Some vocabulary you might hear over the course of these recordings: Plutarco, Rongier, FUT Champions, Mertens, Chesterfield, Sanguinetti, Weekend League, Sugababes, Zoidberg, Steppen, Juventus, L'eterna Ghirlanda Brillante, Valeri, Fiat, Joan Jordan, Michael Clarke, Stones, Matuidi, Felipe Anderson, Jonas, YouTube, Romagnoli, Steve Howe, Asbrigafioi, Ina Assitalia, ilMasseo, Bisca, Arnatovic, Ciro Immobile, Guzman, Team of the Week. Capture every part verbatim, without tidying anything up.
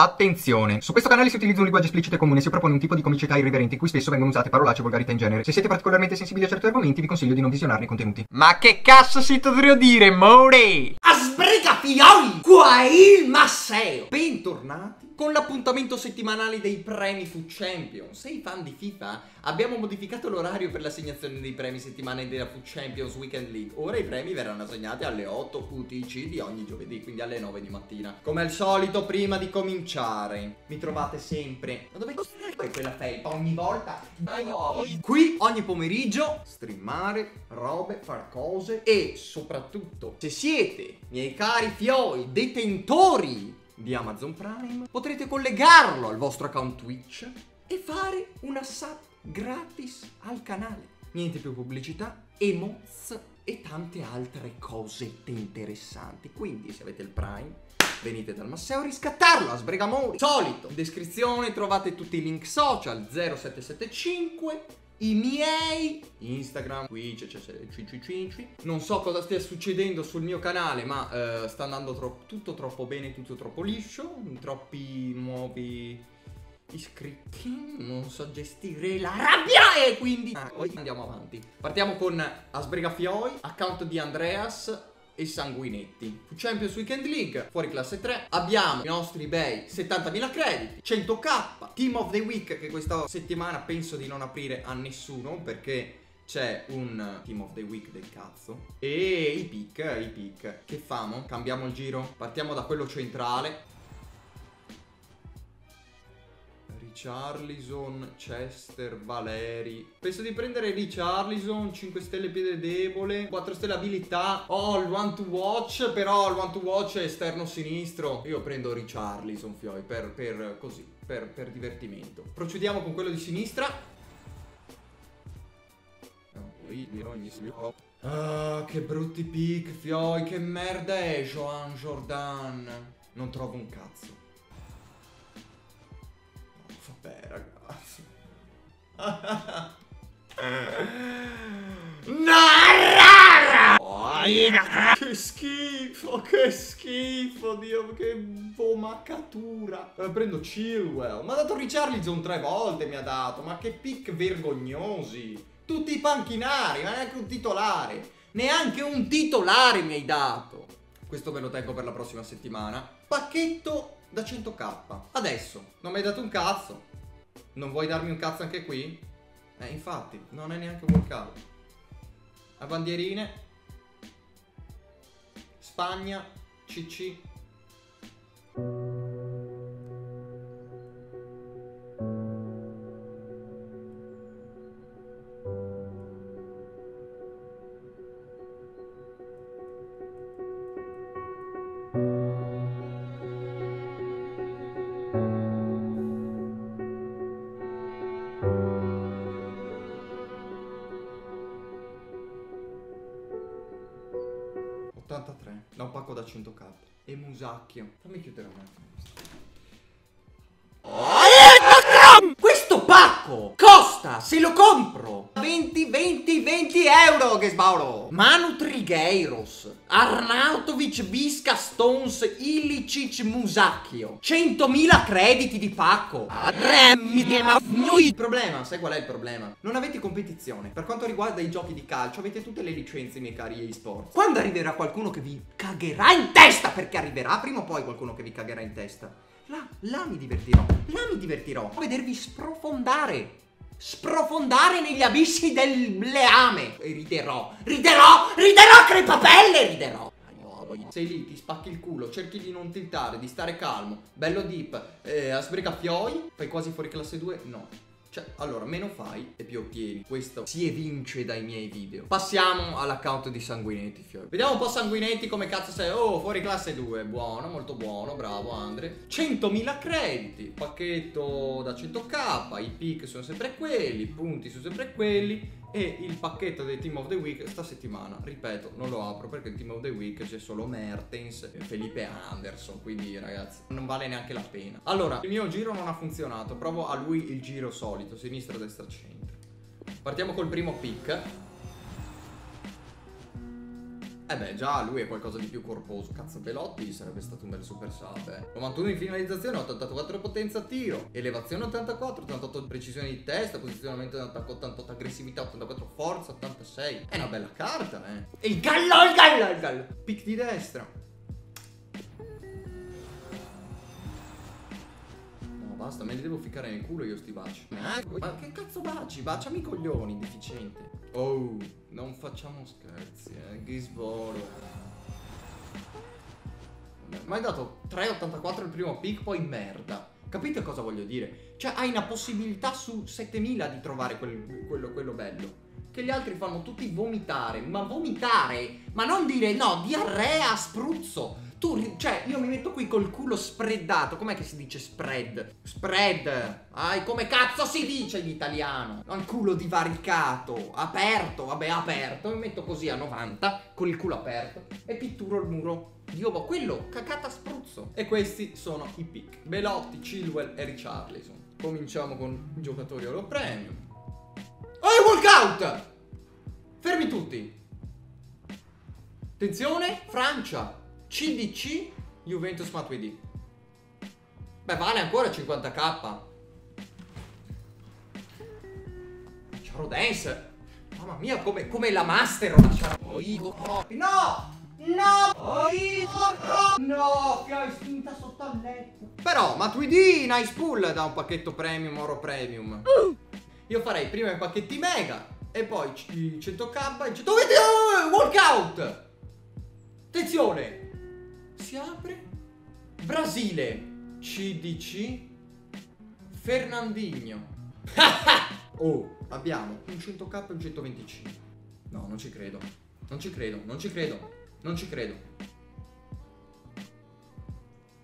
Attenzione! Su questo canale si utilizza un linguaggio esplicito e comune, si propone un tipo di comicità irriverente in cui spesso vengono usate parolacce e volgarità in genere. Se siete particolarmente sensibili a certi argomenti, vi consiglio di non visionarne i contenuti. Ma che cazzo si dovrò dire, more? Asbrigafioi! Qua è ilMasseo! Bentornati con l'appuntamento settimanale dei premi F U T Champions. Sei fan di FIFA? Abbiamo modificato l'orario per l'assegnazione dei premi settimanali della F U T Champions Weekend League. Ora i premi verranno assegnati alle otto U T C di ogni giovedì, quindi alle nove di mattina. Come al solito, prima di cominciare, mi trovate sempre... Ma dove è quella felpa? Ogni volta? Qui, ogni pomeriggio, streamare, robe, far cose e, soprattutto, se siete, miei cari fioi, detentori di Amazon Prime, potrete collegarlo al vostro account Twitch e fare una sub gratis al canale. Niente più pubblicità, emoz e tante altre cosette interessanti. Quindi se avete il Prime, venite dal Masseo a riscattarlo, a sbregamori. Solito, in descrizione trovate tutti i link social, zero sette sette cinque, i miei Instagram, qui c'è C C C C. Non so cosa stia succedendo sul mio canale, ma eh, sta andando tro tutto troppo bene, tutto troppo liscio. Troppi nuovi iscritti, non so gestire la rabbia e quindi ah, andiamo avanti. Partiamo con Asbrigafioi, account di Andreas e Sanguinetti. Champions Weekend League, fuori classe tre. Abbiamo i nostri bei settantamila crediti, cento K. Team of the Week, che questa settimana penso di non aprire a nessuno perché c'è un Team of the Week del cazzo. E i pick, i pick. Che famo? Cambiamo il giro. Partiamo da quello centrale. Richarlison, Chester, Valeri. Penso di prendere Richarlison, cinque stelle piede debole, quattro stelle abilità. Oh, il one to watch, però il one to watch è esterno sinistro. Io prendo Richarlison, fioi, per, per così, per, per divertimento. Procediamo con quello di sinistra. Ah, che brutti pick, fioi, che merda è Joan Jordan. Non trovo un cazzo. Vabbè, ragazzi. Che schifo, che schifo, Dio, che vomaccatura. Prendo Chilwell. Ma ha dato Richarlison tre volte, mi ha dato. Ma che pick vergognosi. Tutti i panchinari, ma neanche un titolare. Neanche un titolare mi hai dato. Questo ve lo tengo per la prossima settimana. Pacchetto da cento K. Adesso non mi hai dato un cazzo. Non vuoi darmi un cazzo anche qui? Eh, infatti, non è neanche un workout. A bandierine, Spagna, C C. ottantatré, da un pacco da cento K. E Musacchio. Fammi chiudere un attimo. Questo pacco costa, se lo compro, venti, venti, venti euro, ghesbò. Manu Trigheiros, Arnatovic, Bisca, Stones, Illicic, Musacchio. centomila crediti di pacco. Il problema, sai qual è il problema? Non avete competizione. Per quanto riguarda i giochi di calcio, avete tutte le licenze, miei cari eSports. Quando arriverà qualcuno che vi cagherà in testa? Perché arriverà prima o poi qualcuno che vi cagherà in testa. Là, là mi divertirò. Là mi divertirò a vedervi sprofondare. Sprofondare negli abissi del leame. E riderò, riderò, riderò, crepapelle, riderò. Sei lì, ti spacchi il culo, cerchi di non tiltare, di stare calmo. Bello deep, eh, a sbrigafioi. Fai quasi fuori classe due? No. Cioè, allora, meno fai e più ottieni. Questo si evince dai miei video. Passiamo all'account di Sanguinetti, fiori. Vediamo un po' Sanguinetti come cazzo sei. Oh, fuori classe due. Buono, molto buono. Bravo, Andre. centomila crediti. Pacchetto da cento K. I pick sono sempre quelli. I punti sono sempre quelli. E il pacchetto del Team of the Week sta settimana, ripeto, non lo apro perché il Team of the Week c'è solo Mertens e Felipe Anderson, quindi ragazzi non vale neanche la pena. Allora, il mio giro non ha funzionato, provo a lui il giro solito, sinistra, destra, centro. Partiamo col primo pick. Eh beh, già lui è qualcosa di più corposo. Cazzo, Belotti sarebbe stato un bel super sat, eh. novantuno in finalizzazione, ottantaquattro potenza tiro, elevazione ottantaquattro, ottantotto precisione di testa, posizionamento ottantotto, ottantotto aggressività, ottantaquattro forza, ottantasei. È una bella carta, eh. E il gallo, il gallo, il gallo. Pick di destra. No, basta, me li devo ficcare nel culo io sti baci. Ma che cazzo baci? Baciami i coglioni, deficiente. Oh, non facciamo scherzi, eh, ghesbò. Ma hai dato tre virgola ottantaquattro il primo pick, poi merda. Capite cosa voglio dire? Cioè hai una possibilità su settemila di trovare quel, quello, quello bello. Che gli altri fanno tutti vomitare. Ma vomitare? Ma non dire no, diarrea, spruzzo. Tu, cioè, io mi metto qui col culo spreadato. Com'è che si dice spread? Spread. Ai, come cazzo si dice in italiano? Ho il culo divaricato, aperto, vabbè, aperto. Mi metto così a novanta, con il culo aperto, e pitturo il muro. Dio, ma quello, cacata spruzzo. E questi sono i pick: Belotti, Chilwell e Richarlison. Cominciamo con i giocatori Oro Premium. Oh, il walkout! Fermi tutti. Attenzione, Francia. C D C, Juventus Matuidi. Beh, vale ancora cinquanta k. Charo Dance. Mamma mia, come, come la master. No! No! No! Ti ho istinta sotto al letto. Però Matuidi, nice pull da un pacchetto premium, oro premium. Io farei prima i pacchetti mega e poi i cento k e cento... Workout! Attenzione! Si apre Brasile, C D C, Fernandinho. Oh, abbiamo un cento k e un centoventicinque. No, non ci credo. Non ci credo, non ci credo. Non ci credo.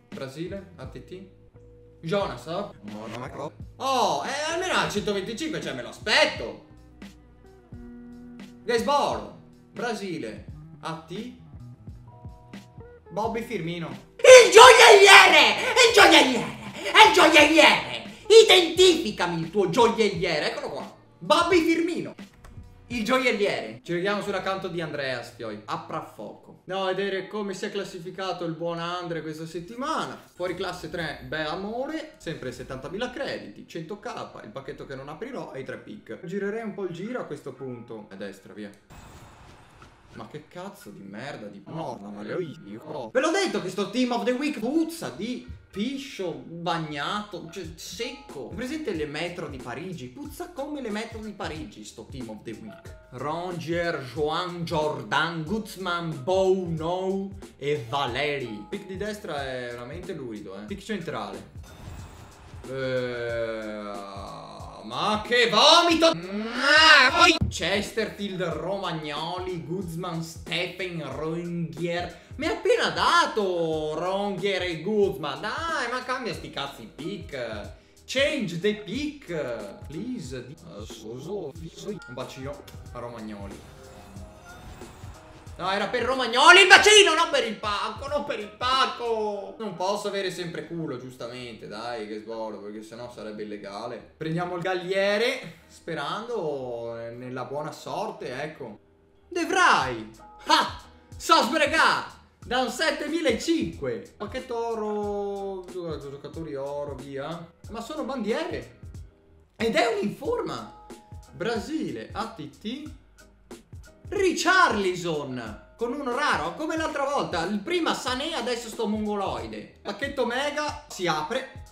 Brasile, A T T, Jonas, oh? No, no, ma... Oh, eh, almeno al centoventicinque, cioè me lo aspetto. Ghesbò, Brasile, A T, Bobby Firmino. Il gioielliere! Il gioielliere! Il gioielliere! Identificami il tuo gioielliere. Eccolo qua. Bobby Firmino. Il gioielliere. Ci vediamo sull'account di Andreas, fioi. Apra fuoco. Andiamo a vedere come si è classificato il buon Andre questa settimana. Fuori classe tre, beh amore. Sempre settantamila crediti, cento k, il pacchetto che non aprirò e i tre pick. Girerei un po' il giro a questo punto. A destra, via. Ma che cazzo di merda di porno, ma le ho io. Ve l'ho detto che sto Team of the Week puzza di piscio bagnato, cioè secco. Presente le metro di Parigi? Puzza come le metro di Parigi sto Team of the Week. Rongier, Joan Jordan, Guzman, Bono e Valeri. Pick di destra è veramente lurido, eh. Pick centrale. Eeeh... Ma che vomito! Chesterfield, Romagnoli, Guzman, Steppen, Rongier. Mi ha appena dato Rongier e Guzman. Dai, ma cambia sti cazzi pick. Change the pick, please. Un bacino a Romagnoli. No, era per Romagnoli il bacino, non per il pacco, non per il pacco. Non posso avere sempre culo, giustamente, dai, che sbolo, perché sennò sarebbe illegale. Prendiamo il galliere, sperando nella buona sorte, ecco. Devrai! Ah! So sbregà! Da un settemilacinquecento! Pacchetto oro... giocatori oro, via. Ma sono bandiere! Ed è un'informa! Brasile, A T T... Richarlison con uno raro come l'altra volta. Il prima Sané, adesso sto mongoloide. Pacchetto mega si apre.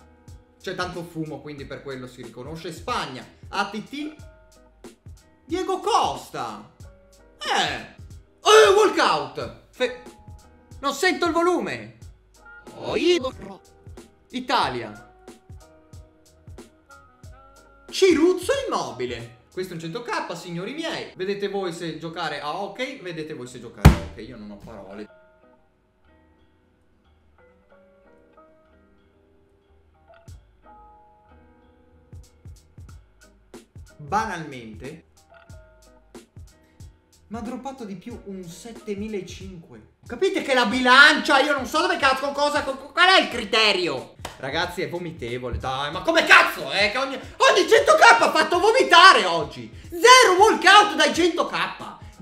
C'è tanto fumo, quindi per quello si riconosce. Spagna, A T T, Diego Costa. Eh, oh, walkout. Fe... Non sento il volume. Oh, io... Italia, Ciruzzo Immobile. Questo è un cento k, signori miei. Vedete voi se giocare a hockey. Vedete voi se giocare a hockey. Io non ho parole. Banalmente mi ha droppato di più un settemilacinquecento. Capite che la bilancia, io non so dove cazzo cosa. Qual è il criterio? Ragazzi, è vomitevole. Dai, ma come cazzo è? Eh? Che ogni, ogni cento k ha fatto vomitare oggi. Zero walkout dai cento k.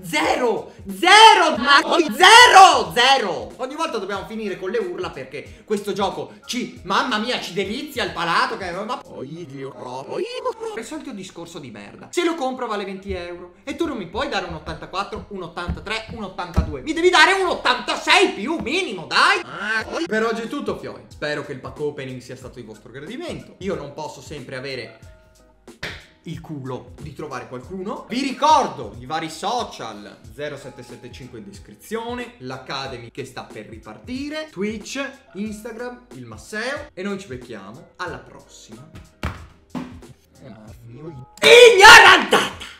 Zero! Zero! Ma zero! Zero! Ogni volta dobbiamo finire con le urla perché questo gioco ci... Mamma mia, ci delizia il palato che... Ma... Il solito discorso di merda. Se lo compro vale venti euro e tu non mi puoi dare un ottantaquattro, un ottantatré, un ottantadue. Mi devi dare un ottantasei più minimo, dai! Ah, per oggi è tutto, fioi. Spero che il pack opening sia stato di vostro gradimento. Io non posso sempre avere... il culo di trovare qualcuno. Vi ricordo i vari social, zero sette sette cinque in descrizione, l'Academy che sta per ripartire, Twitch, Instagram, ilMasseo, e noi ci becchiamo alla prossima. Ignorantata!